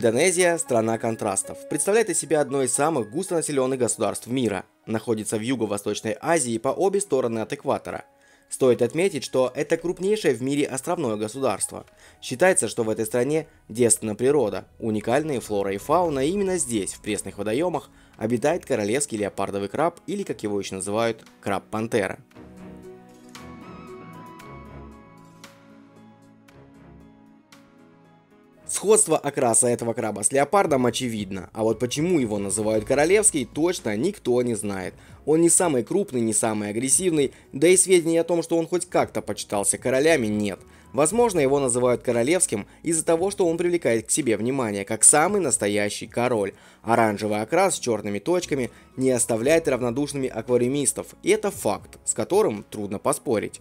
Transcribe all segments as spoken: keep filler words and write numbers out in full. Индонезия – страна контрастов. Представляет из себя одно из самых густонаселенных государств мира. Находится в Юго-Восточной Азии по обе стороны от экватора. Стоит отметить, что это крупнейшее в мире островное государство. Считается, что в этой стране девственна природа, уникальные флора и фауна, и именно здесь, в пресных водоемах, обитает королевский леопардовый краб, или, как его еще называют, краб-пантера. Сходство окраса этого краба с леопардом очевидно, а вот почему его называют королевский, точно никто не знает. Он не самый крупный, не самый агрессивный, да и сведений о том, что он хоть как-то почитался королями, нет. Возможно, его называют королевским из-за того, что он привлекает к себе внимание, как самый настоящий король. Оранжевый окрас с черными точками не оставляет равнодушными аквариумистов, и это факт, с которым трудно поспорить.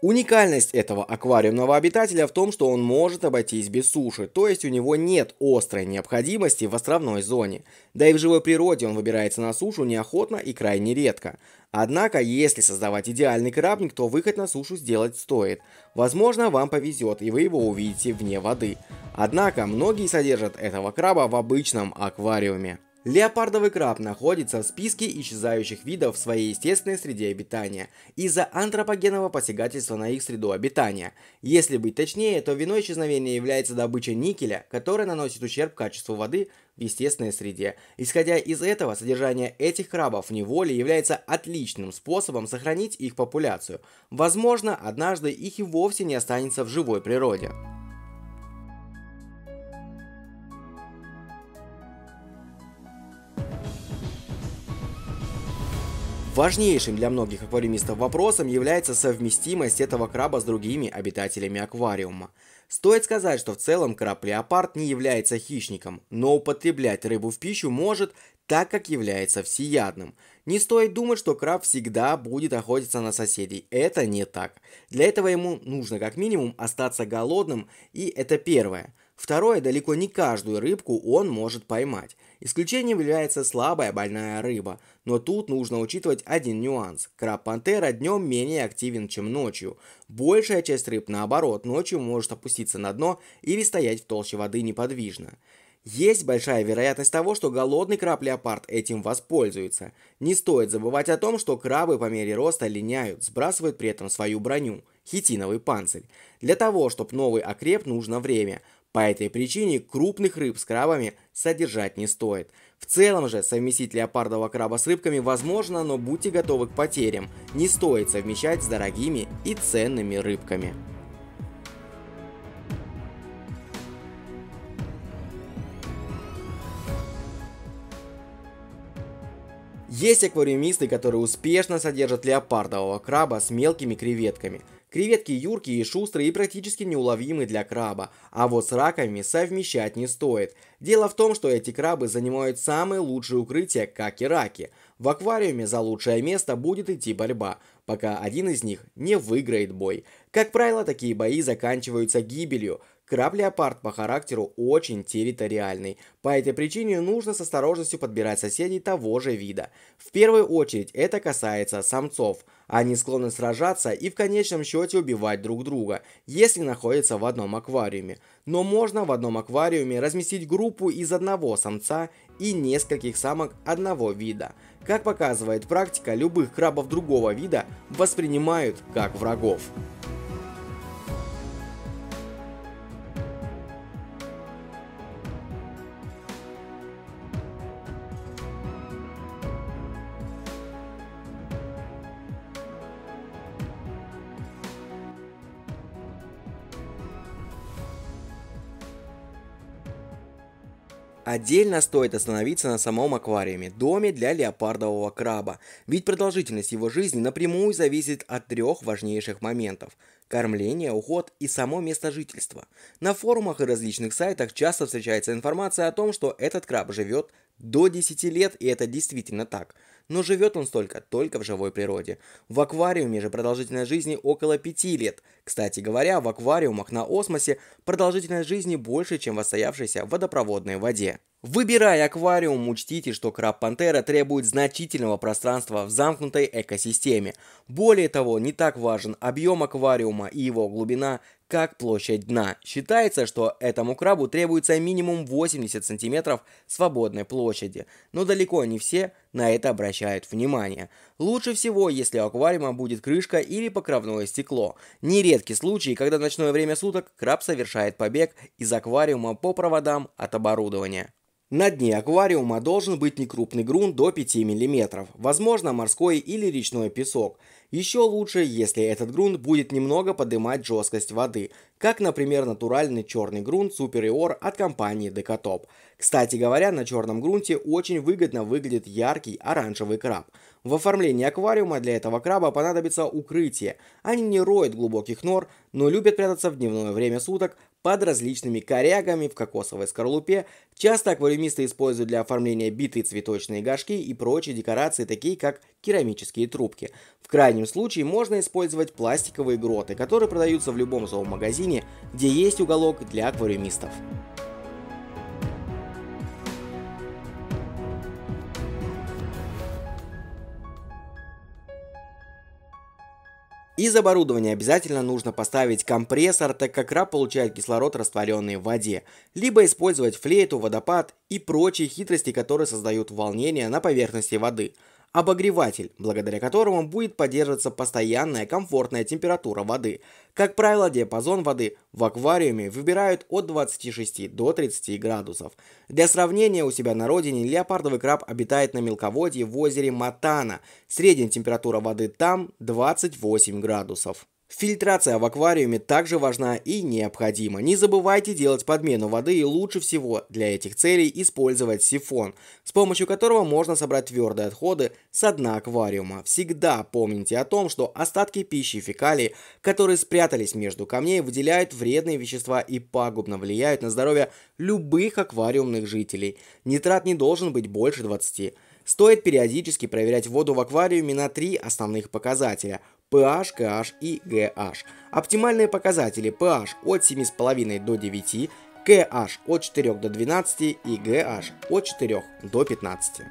Уникальность этого аквариумного обитателя в том, что он может обойтись без суши, то есть у него нет острой необходимости в островной зоне. Да и в живой природе он выбирается на сушу неохотно и крайне редко. Однако, если создавать идеальный крабник, то выход на сушу сделать стоит. Возможно, вам повезет, и вы его увидите вне воды. Однако, многие содержат этого краба в обычном аквариуме. Леопардовый краб находится в списке исчезающих видов в своей естественной среде обитания из-за антропогенного посягательства на их среду обитания. Если быть точнее, то виной исчезновения является добыча никеля, которая наносит ущерб качеству воды в естественной среде. Исходя из этого, содержание этих крабов в неволе является отличным способом сохранить их популяцию. Возможно, однажды их и вовсе не останется в живой природе. Важнейшим для многих аквариумистов вопросом является совместимость этого краба с другими обитателями аквариума. Стоит сказать, что в целом краб-леопард не является хищником, но употреблять рыбу в пищу может, так как является всеядным. Не стоит думать, что краб всегда будет охотиться на соседей. Это не так. Для этого ему нужно как минимум остаться голодным, и это первое. Второе, далеко не каждую рыбку он может поймать. Исключением является слабая больная рыба. Но тут нужно учитывать один нюанс. Краб-пантера днем менее активен, чем ночью. Большая часть рыб, наоборот, ночью может опуститься на дно или стоять в толще воды неподвижно. Есть большая вероятность того, что голодный краб-леопард этим воспользуется. Не стоит забывать о том, что крабы по мере роста линяют, сбрасывают при этом свою броню – хитиновый панцирь. Для того, чтобы новый окреп, нужно время. По этой причине крупных рыб с крабами содержать не стоит. В целом же совместить леопардового краба с рыбками возможно, но будьте готовы к потерям. Не стоит совмещать с дорогими и ценными рыбками. Есть аквариумисты, которые успешно содержат леопардового краба с мелкими креветками. Креветки юркие и шустрые и практически неуловимы для краба, а вот с раками совмещать не стоит. Дело в том, что эти крабы занимают самые лучшие укрытия, как и раки. В аквариуме за лучшее место будет идти борьба, пока один из них не выиграет бой. Как правило, такие бои заканчиваются гибелью. Краб-леопард по характеру очень территориальный. По этой причине нужно с осторожностью подбирать соседей того же вида. В первую очередь это касается самцов. Они склонны сражаться и в конечном счете убивать друг друга, если находятся в одном аквариуме. Но можно в одном аквариуме разместить группу из одного самца и нескольких самок одного вида. Как показывает практика, любых крабов другого вида воспринимают как врагов. Отдельно стоит остановиться на самом аквариуме, доме для леопардового краба, ведь продолжительность его жизни напрямую зависит от трех важнейших моментов – кормление, уход и само место жительства. На форумах и различных сайтах часто встречается информация о том, что этот краб живет до десяти лет, и это действительно так. Но живет он столько только в живой природе. В аквариуме же продолжительность жизни около пяти лет. Кстати говоря, в аквариумах на осмосе продолжительность жизни больше, чем в отстоявшейся водопроводной воде. Выбирая аквариум, учтите, что краб-пантера требует значительного пространства в замкнутой экосистеме. Более того, не так важен объем аквариума и его глубина, как площадь дна. Считается, что этому крабу требуется минимум восемьдесят сантиметров свободной площади, но далеко не все на это обращают внимание. Лучше всего, если у аквариума будет крышка или покрывное стекло. Нередки случаи, когда в ночное время суток краб совершает побег из аквариума по проводам от оборудования. На дне аквариума должен быть некрупный грунт до пяти миллиметров, возможно морской или речной песок. Еще лучше, если этот грунт будет немного поднимать жесткость воды, как, например, натуральный черный грунт Super Eor от компании Decotop. Кстати говоря, на черном грунте очень выгодно выглядит яркий оранжевый краб. В оформлении аквариума для этого краба понадобится укрытие. Они не роют глубоких нор, но любят прятаться в дневное время суток под различными корягами в кокосовой скорлупе. Часто аквариумисты используют для оформления битые цветочные горшки и прочие декорации, такие как керамические трубки. В крайнем случае можно использовать пластиковые гроты, которые продаются в любом зоомагазине, где есть уголок для аквариумистов. Из оборудования обязательно нужно поставить компрессор, так как краб получает кислород, растворенный в воде, либо использовать флейту, водопад и прочие хитрости, которые создают волнение на поверхности воды. Обогреватель, благодаря которому будет поддерживаться постоянная комфортная температура воды. Как правило, диапазон воды в аквариуме выбирают от двадцати шести до тридцати градусов. Для сравнения, у себя на родине леопардовый краб обитает на мелководье в озере Матана. Средняя температура воды там двадцать восемь градусов. Фильтрация в аквариуме также важна и необходима. Не забывайте делать подмену воды, и лучше всего для этих целей использовать сифон, с помощью которого можно собрать твердые отходы со дна аквариума. Всегда помните о том, что остатки пищи и фекалий, которые спрятались между камней, выделяют вредные вещества и пагубно влияют на здоровье любых аквариумных жителей. Нитрат не должен быть больше двадцати. Стоит периодически проверять воду в аквариуме на три основных показателя – pH, кей эйч и джи эйч. Оптимальные показатели pH от семи с половиной до девяти, кей эйч от четырёх до двенадцати и джи эйч от четырёх до пятнадцати.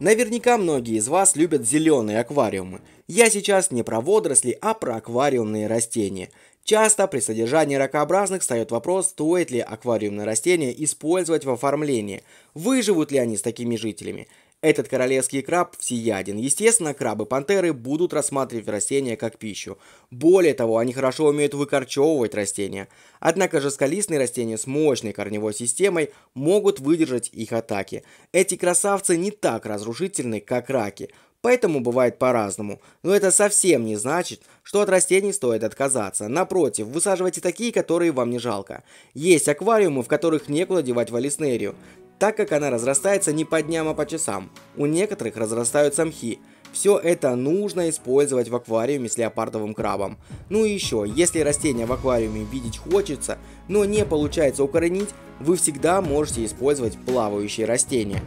Наверняка многие из вас любят зеленые аквариумы. Я сейчас не про водоросли, а про аквариумные растения. Часто при содержании ракообразных встает вопрос, стоит ли аквариумные растения использовать в оформлении, выживут ли они с такими жителями. Этот королевский краб всеяден. Естественно, крабы-пантеры будут рассматривать растения как пищу. Более того, они хорошо умеют выкорчевывать растения. Однако же скалистые растения с мощной корневой системой могут выдержать их атаки. Эти красавцы не так разрушительны, как раки. Поэтому бывает по-разному, но это совсем не значит, что от растений стоит отказаться. Напротив, высаживайте такие, которые вам не жалко. Есть аквариумы, в которых некуда девать валиснерию, так как она разрастается не по дням, а по часам. У некоторых разрастаются мхи. Все это нужно использовать в аквариуме с леопардовым крабом. Ну и еще, если растение в аквариуме видеть хочется, но не получается укоренить, вы всегда можете использовать плавающие растения.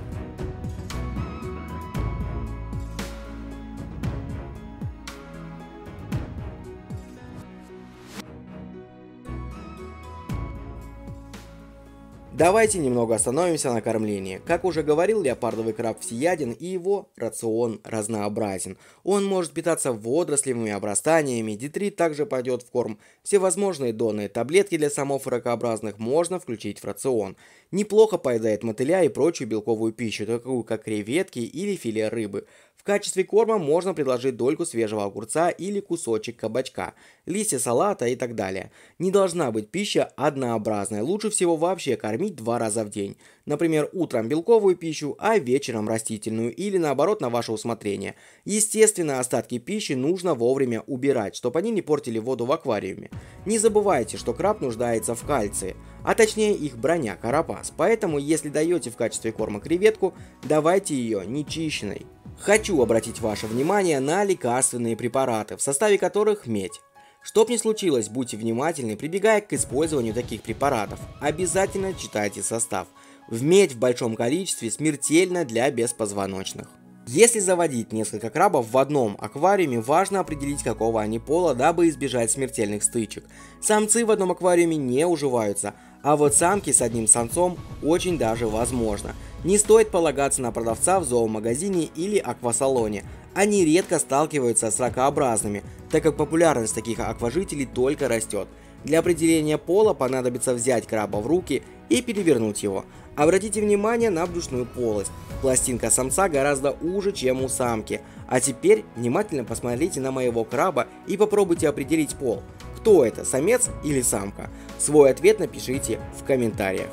Давайте немного остановимся на кормлении. Как уже говорил, леопардовый краб всеяден и его рацион разнообразен. Он может питаться водорослевыми обрастаниями, детрит также пойдет в корм. Всевозможные донные таблетки для самов ракообразных можно включить в рацион. Неплохо поедает мотыля и прочую белковую пищу, такую как креветки или филе рыбы. В качестве корма можно предложить дольку свежего огурца или кусочек кабачка, листья салата и так далее. Не должна быть пища однообразная, лучше всего вообще кормить два раза в день. Например, утром белковую пищу, а вечером растительную или наоборот на ваше усмотрение. Естественно, остатки пищи нужно вовремя убирать, чтобы они не портили воду в аквариуме. Не забывайте, что краб нуждается в кальции, а точнее их броня карапас, поэтому если даете в качестве корма креветку, давайте ее нечищенной. Хочу обратить ваше внимание на лекарственные препараты, в составе которых медь. Чтоб не случилось, будьте внимательны, прибегая к использованию таких препаратов, обязательно читайте состав. В медь в большом количестве смертельно для беспозвоночных. Если заводить несколько крабов в одном аквариуме, важно определить, какого они пола, дабы избежать смертельных стычек. Самцы в одном аквариуме не уживаются, а вот самки с одним самцом очень даже возможно. Не стоит полагаться на продавца в зоомагазине или аквасалоне. Они редко сталкиваются с ракообразными, так как популярность таких акважителей только растет. Для определения пола понадобится взять краба в руки и перевернуть его. Обратите внимание на брюшную полость. Пластинка самца гораздо уже, чем у самки. А теперь внимательно посмотрите на моего краба и попробуйте определить пол. Кто это, самец или самка? Свой ответ напишите в комментариях.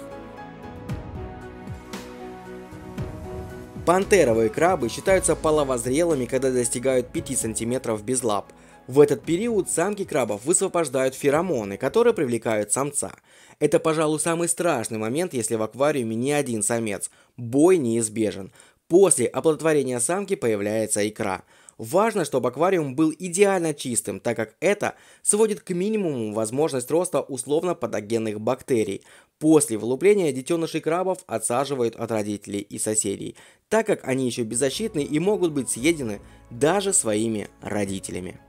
Пантеровые крабы считаются половозрелыми, когда достигают пяти сантиметров без лап. В этот период самки крабов высвобождают феромоны, которые привлекают самца. Это, пожалуй, самый страшный момент, если в аквариуме не один самец. Бой неизбежен. После оплодотворения самки появляется икра. Важно, чтобы аквариум был идеально чистым, так как это сводит к минимуму возможность роста условно-патогенных бактерий. После вылупления детенышей крабов отсаживают от родителей и соседей, так как они еще беззащитны и могут быть съедены даже своими родителями.